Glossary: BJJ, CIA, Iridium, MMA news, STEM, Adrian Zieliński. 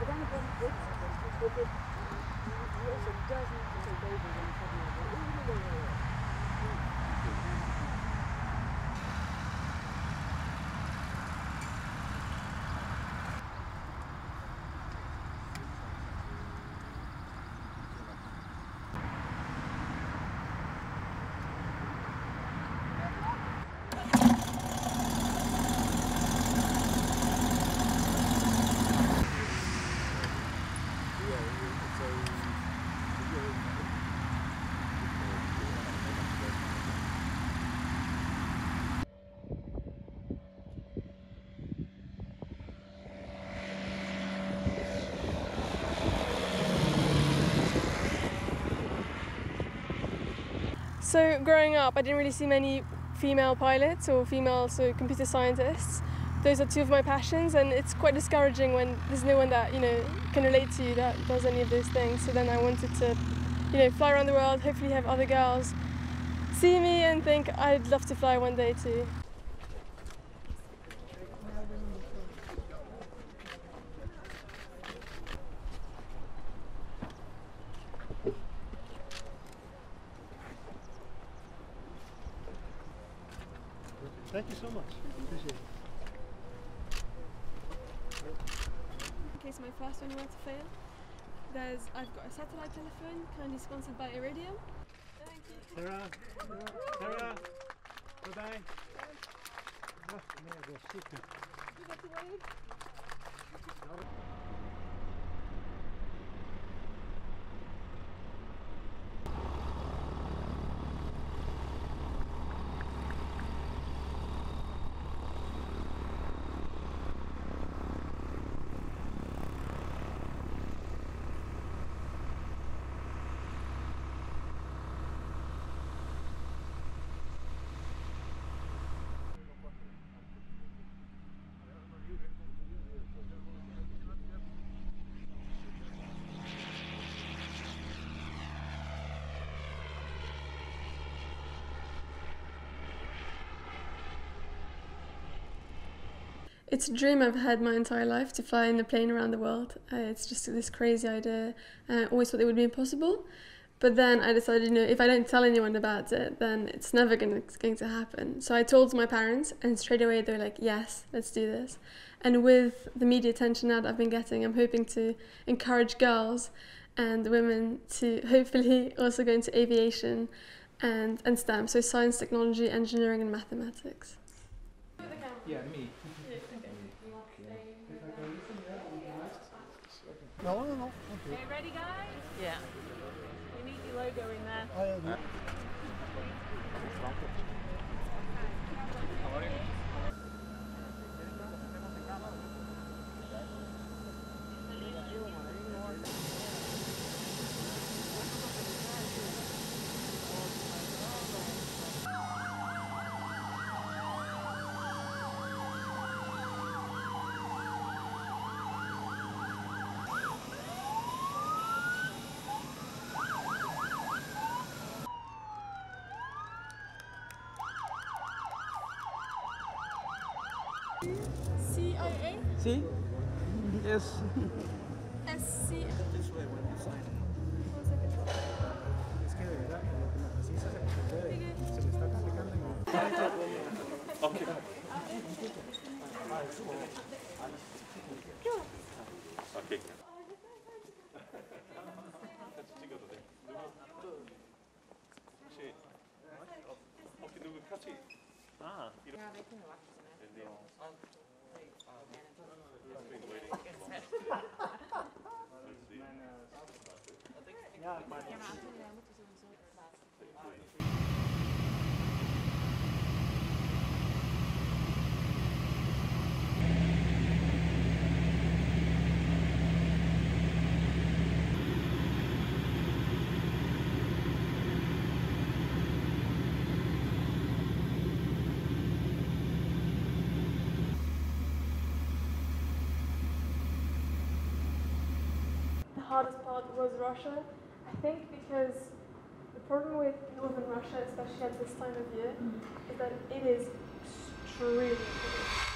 But anyone with it, he also doesn't take over when it's So growing up, I didn't really see many female pilots or female computer scientists. Those are two of my passions, and it's quite discouraging when there's no one that can relate to you that does any of those things. So then I wanted to, fly around the world, hopefully have other girls see me and think I'd love to fly one day too. Thank you so much. Appreciate it. Okay, so my first one, where to fail. I've got a satellite telephone, kindly sponsored by Iridium. Thank you. Sarah, Sarah, bye-bye. It's a dream I've had my entire life, to fly in a plane around the world. It's just this crazy idea, and I always thought it would be impossible. But then I decided, if I don't tell anyone about it, then it's never going to happen. So I told my parents, and straight away they were like, yes, let's do this. And with the media attention now that I've been getting, I'm hoping to encourage girls and women to hopefully also go into aviation and STEM, so science, technology, engineering and mathematics. Yeah, me. No. Okay. Okay, ready guys? Yeah. We need your logo in there. I am. CIA? C? Yes. SC. This way when you sign. One second. Es que de verdad, como así se puede, se me está complicando. Okay. Okay. Ah. The hardest part was Russia, I think, because the problem with northern Russia, especially at this time of year, is that it is extremely cold.